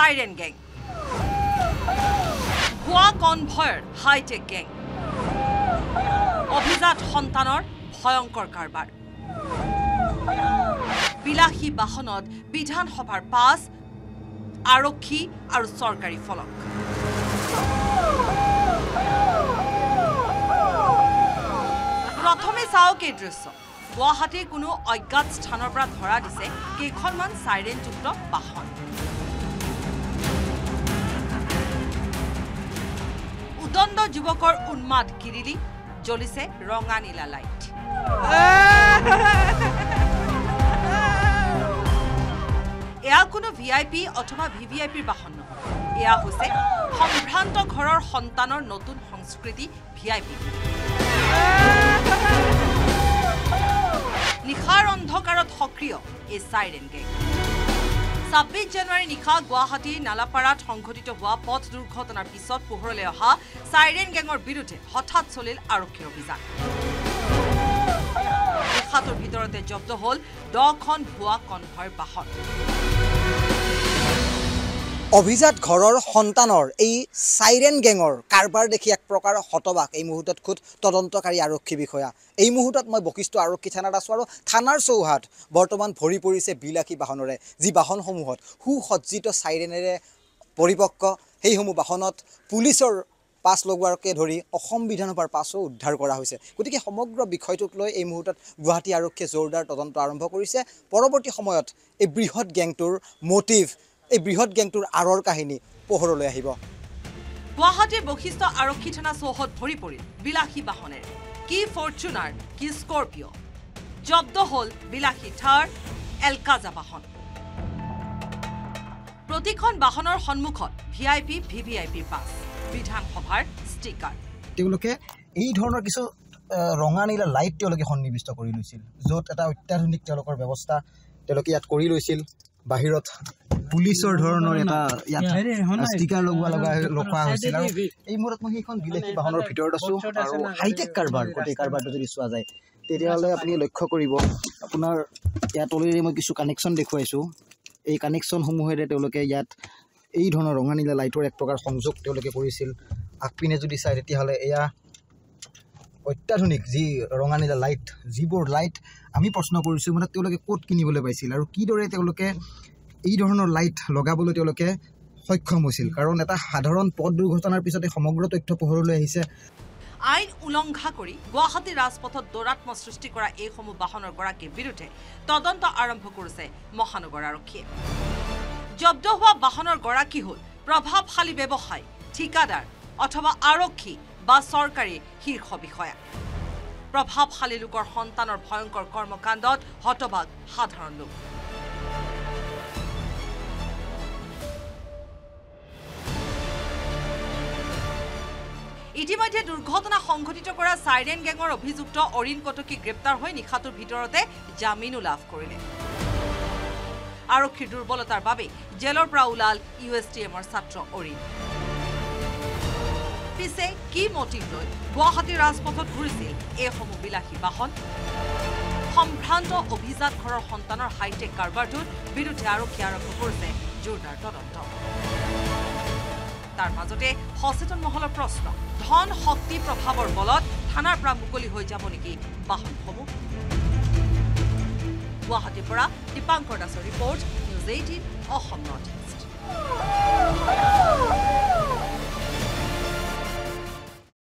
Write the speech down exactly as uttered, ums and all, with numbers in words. Siren Gang, Goa Convoyer High-Tech Gang, Obhijat Hontanor Bhoyankor Karbar, Bilahi Bahonot Bidhan Hopar Pass, Arokhi Aru Sorkari Folok. प्रथमे साओ के दृश्य गुवाहाटी कोनो अज्ञात स्थाনৰ পৰা ধৰা দিছে কেইখনমান সাইৰেন যুক্ত বাহন উদণ্ড যুৱকৰ উন্মাদ কিৰিলি জ্বলিছে ৰঙা নীলা লাইট এয়া কোনো ভিআইপি অথবা ভিভিআইপিৰ বাহন নহয় এয়া হৈছে সম্ভ্ৰান্ত ঘৰৰ সন্তানৰ নতুন সংস্কৃতি ভিআইপি निखार अंधकारत सक्रिय ए साइरेन गैंग छब्बीस जनवरी निखा गुवाहाटी नालापारात সংঘটিত হোৱা পথ দুৰ্ঘটনাৰ পিছত পোহৰলৈ অহা সাইৰেন গেঙৰ বিৰুদ্ধে হঠাৎ চলিল আৰক্ষীৰ অভিযান খাতৰ ভিতৰতে জব্দ হল দহখন ভুৱা কনভাৰ বাহন অভিজাত ঘৰৰ সন্তানৰ এই সাইৰেন গেঙৰ কাৰবাৰ দেখি এক প্ৰকাৰ হতবাক এই মুহূৰ্তত খুদ তদন্তকাৰী আৰক্ষী বিষয়া এই মুহূৰ্তত মই বকিষ্ট আৰক্ষী থানাত আছো আৰু থানাৰ চৌহাট বৰ্তমান ভৰি পৰিছে বিলাকী বাহনৰে যি বাহনসমূহত সুসজ্জিত সাইৰেনেৰে পৰিপক্ক সেইসমূহ বাহনত পুলিচৰ পাস লগোৱাৰকে ধৰি অসম বিধানসভাৰ পাসও উদ্ধাৰ কৰা হৈছে গতিকে সমগ্ৰ বিষয়টোক লৈ এই মুহূৰ্তত গুৱাহাটী আৰক্ষী জোৰদাৰ তদন্ত আৰম্ভ কৰিছে পৰৱৰ্তী সময়ত এই বৃহৎ গেংটোৰ motive A bihot gang tour Aror Kahini, Pohorole Hibo. Guwahati Bokisto Arokitana Sohot Poripuri, Bilahi Bahone, Ki Fortuner, Ki Scorpio, Job the Hole, Bilahi Tar, El Kaza Bahon. Protikon Bahonor Honmukot, VIP, PVIP Pass, Bidhan Hopar, Sticker. Tiluke, eight honor kiso, Ronganilla light Teologi Honi Visto Corilusil, Zot at our Ternic Telocor Bavosta, Teloki at Corilusil, Bahirot. Police or her, a sticker local sila. A Muratonikon Gilaki Bahano Pitor, high tech carbon, could take carbon to the Suaza. Terrible, like Cocoribo, Punar Yatolimokisu connection de Queso, a connection homohead to look at eight honor on the light or program Hongzok to look at Corisil, Akpine to decide Tihale Ea or Tatunic Z, Rongani the light, Zibor light, Ami personal consumer to look at Cotkinivola by Silla, Kidore to look at. এই ধৰণৰ light লগাবলৈ তেওঁলোকে সক্ষম হৈছিল কাৰণ এটা সাধাৰণ পথ দুৰ্ঘটনাৰ পিছতে সমগ্ৰ তথ্য পোহৰলৈ আহিছে আইন উলংঘা কৰি গুৱাহাটী ৰাজপথত দৌৰাত্ম সৃষ্টি কৰা এই সমূহ বাহনৰ গৰাকীৰ বিৰুদ্ধে তদন্ত আৰম্ভ কৰিছে মহানগৰ আৰক্ষীয়ে জব্দ হোৱা বাহনৰ গৰাকী হ'ল প্ৰভাৱশালী ব্যৱসায়ী ঠিকাদাৰ অথবা আৰক্ষী বা চৰকাৰী শীৰ্ষ বিষয়া প্ৰভাৱশালী লোকৰ সন্তানৰ ভয়ংকৰ কৰ্মকাণ্ডত হতবাক সাধাৰণ লোক ইতিমধ্যে দুৰ্ঘটনা সংঘটিত কৰা সাইৰেন গেঙৰ অভিযুক্ত অৰিন কটকী গ্ৰেপ্তাৰ হৈ নিখাতৰ ভিতৰতে জামিন লাভ কৰিলে আৰক্ষী দুৰ্বলতাৰ বাবে জেলৰ পৰা উলাল USTM ৰ ছাত্ৰ অৰিন পিছে কি মটিভ লৈ গুৱাহাটী ৰাজপথত ঘূৰিছিল এই সমূহ বিলাসী বাহন সম্ভ্ৰান্ত অভিজাত ঘৰৰ সন্তানৰ হাইটেক কাৰবাৰটোৰ বিৰুদ্ধে আৰক্ষী আৰম্ভ কৰিছে জোৰদাৰ তদন্ত তাৰ মাজতে হসেতন মহলৰ প্ৰশ্ন ধন শক্তি প্ৰভাৱৰ বলত থানাৰ পৰা মুকলি হৈ যাব নেকি বাহন সমূহ গুৱাহাটীৰ পৰা দীপাংকৰ দাসৰ report news eighteen Assam north east